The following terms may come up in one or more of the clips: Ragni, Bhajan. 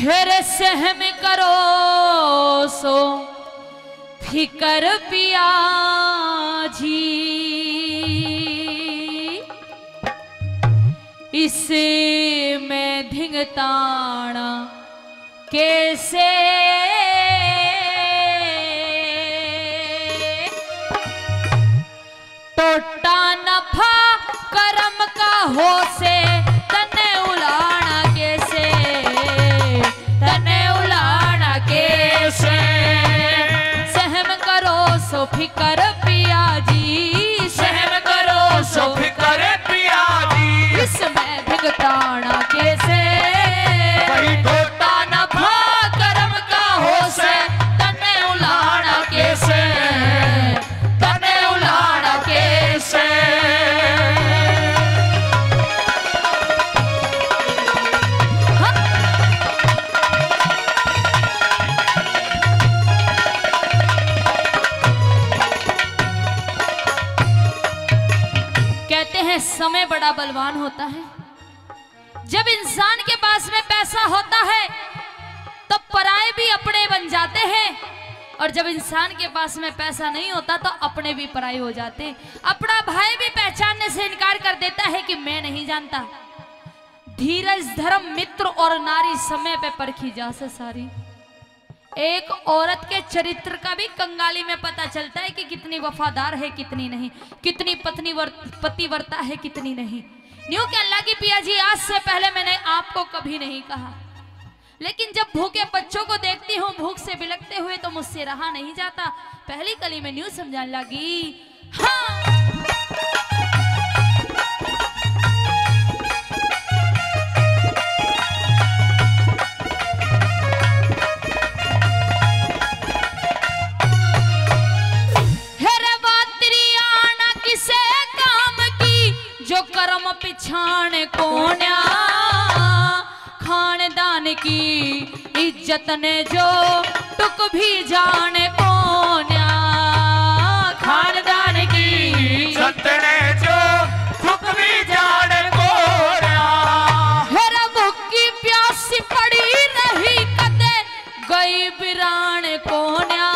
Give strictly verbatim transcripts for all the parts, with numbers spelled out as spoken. हेरे सहम करो सो फिकर पियाजी, इसे मैं धिंगताना कैसे टोटा नफा कर्म का हो से तने उलाना कैसे, तने उलाना कैसे, सहम करो सो फिकर पिया जी, सहम करो सो फिकर पिया जी, इसमें भिगताना कैसे टोटा नफा कर्म का हो से तने उलाना कैसे, समय बड़ा बलवान होता है। जब इंसान के पास में पैसा होता है तो पराए भी अपने बन जाते हैं, और जब इंसान के पास में पैसा नहीं होता तो अपने भी पराए हो जाते हैं। अपना भाई भी पहचानने से इनकार कर देता है कि मैं नहीं जानता। धीरज धर्म मित्र और नारी समय पे परखी जा से सारी। एक औरत के चरित्र का भी कंगाली में पता चलता है कि कितनी वफादार है कितनी नहीं, कितनी पत्नी पतिव्रता है कितनी नहीं। न्यू के अल्लाह की पिया जी, आज से पहले मैंने आपको कभी नहीं कहा, लेकिन जब भूखे बच्चों को देखती हूँ भूख से बिलखते हुए तो मुझसे रहा नहीं जाता। पहली कली में न्यू समझाने लगी, हाँ पिछाण कोन्या खानदान की इज्जत ने जो टुक भी जाने कोन्या, खानदान की इज्जत ने जो टुक भी जाने कोन्या, हेरा भूख की प्यासी पड़ी नहीं कदे गई बिरान कोन्या,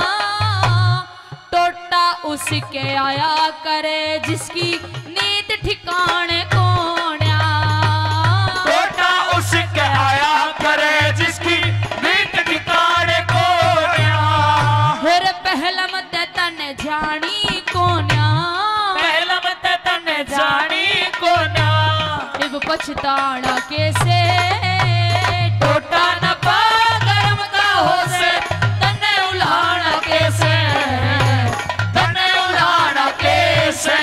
टोटा उसके आया करे जिसकी नींद ठिकाने पछताना कैसे, टोटा नफा कर्म का हो से तने उलाना कैसे, तने उलाना कैसे।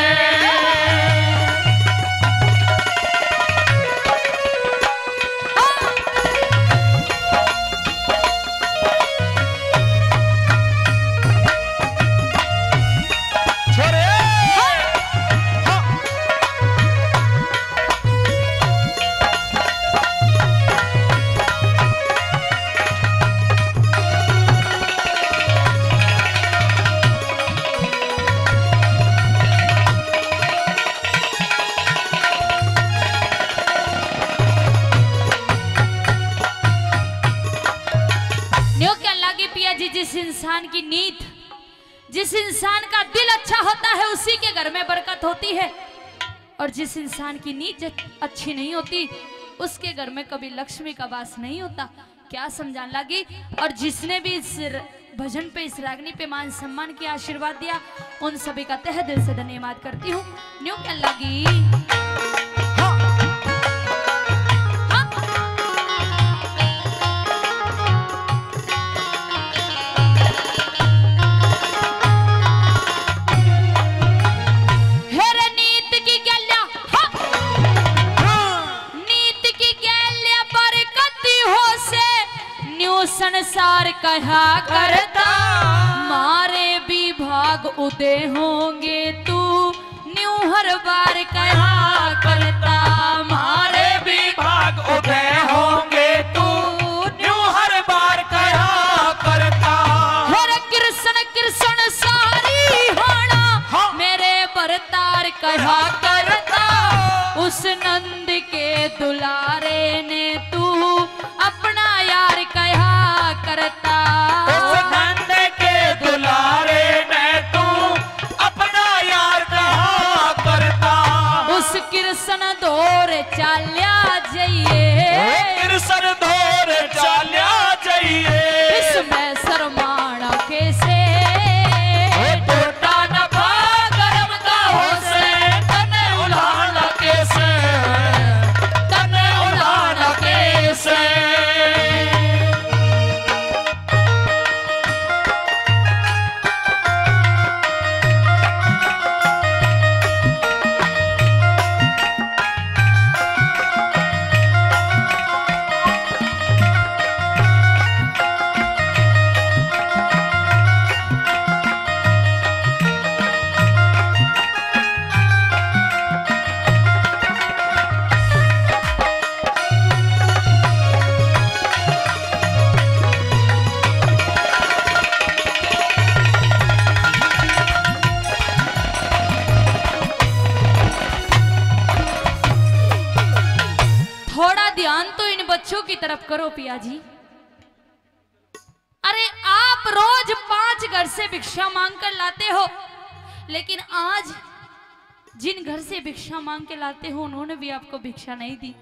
की नीत, जिस इंसान का दिल अच्छा होता है उसी के घर में बरकत होती है, और जिस इंसान की नीत अच्छी नहीं होती उसके घर में कभी लक्ष्मी का वास नहीं होता। क्या समझाने लगी। और जिसने भी इस भजन पे, इस रागनी पे मान सम्मान किया, आशीर्वाद दिया, उन सभी का तहे दिल से धन्यवाद करती हूँ। न्यू क्या लगी संसार कहा करता, मारे भी भाग उदे होंगे तू न्यू हर बार कहा करता, मारे भी भाग उदे होंगे तू न्यू हर बार कहा करता, हर कृष्ण कृष्ण सारी हाना हाँ। मेरे परतार कहा करता, उस नंद के दुलारे ने तू अपना यार ध्यान तो इन बच्चों की तरफ करो पिया जी। अरे आप रोज पांच घर से भिक्षा मांग कर लाते हो, लेकिन आज जिन घर से भिक्षा मांग के लाते हो उन्होंने भी आपको भिक्षा नहीं दी।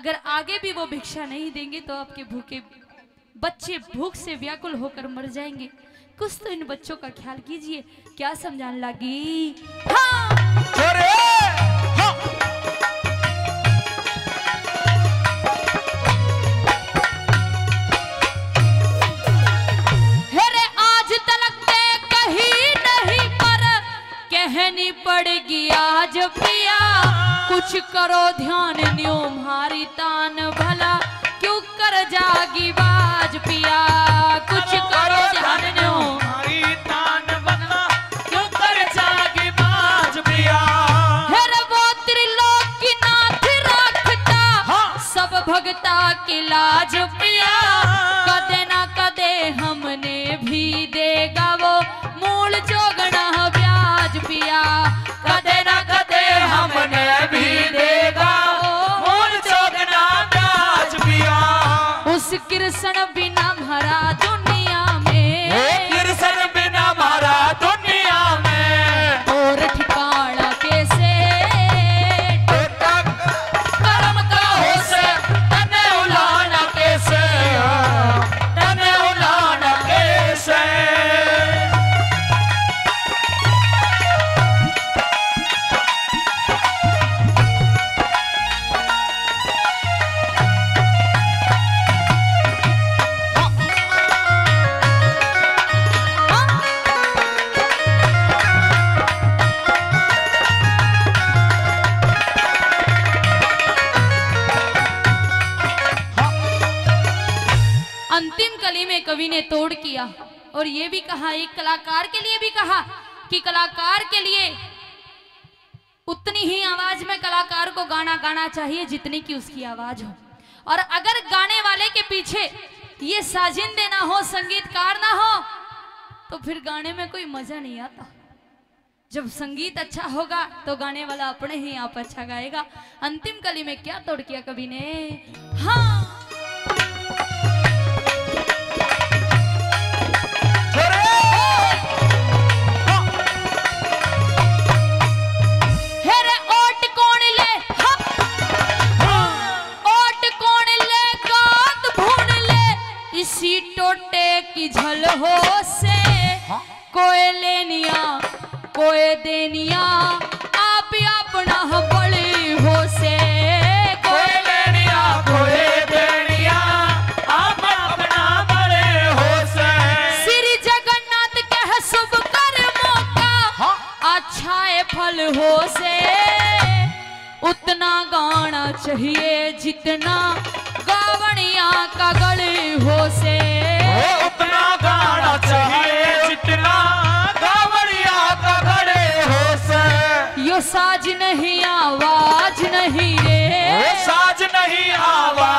अगर आगे भी वो भिक्षा नहीं देंगे तो आपके भूखे बच्चे भूख से व्याकुल होकर मर जाएंगे। कुछ तो इन बच्चों का ख्याल कीजिए। क्या समझाने लगी? हाँ। अरे हाँ। अरे आज तलक ते कहीं नहीं, पर कहनी पड़ेगी आज पिया। कुछ करो ध्यान न्यू मारी तान भला, क्यों कर जागी बाज पिया। कुछ करो ध्यान न्यू मारी तान भला, क्यों कर जागी बाज पिया। हेर वो त्रिलोक की नाथ रखता, हाँ। सब भगता की लाज पिया। कदे ना कदे हमने भी देगा वो मूल जोगना ब्याज पिया। कदे ना कदे हमने भी देगा कृष्ण बिना भरा दुनिया में, कृष्ण बिना भरा दुनिया में। और ठिकाना कैसे कर्म का हो से, तने उलाना कैसे, तने उलाना कैसे। कवि ने तोड़ किया और यह भी कहा, एक कलाकार के लिए भी कहा कि कलाकार के लिए उतनी ही आवाज में कलाकार को गाना गाना चाहिए जितनी की उसकी आवाज हो। और अगर गाने वाले के पीछे ये साजिंदे ना हो, संगीतकार ना हो, तो फिर गाने में कोई मजा नहीं आता। जब संगीत अच्छा होगा तो गाने वाला अपने ही आप अच्छा गाएगा। अंतिम कली में क्या तोड़ किया कवि ने? हाँ। इसी टोटे की झल हो से, कोई लेनिया कोई देनिया। आप अपना बड़ी हो से, कोई लेनिया कोई देनिया। आप अपना बड़े हो से। श्री जगन्नाथ कह शुभ कर्मों का अच्छा फल हो से। उतना गाना चाहिए जितना गावणिया का गले हो से, उतना गाना चाहिए जितना गावणिया का गले हो से। यो साज नहीं आवाज नहीं रे, साज नहीं आवाज।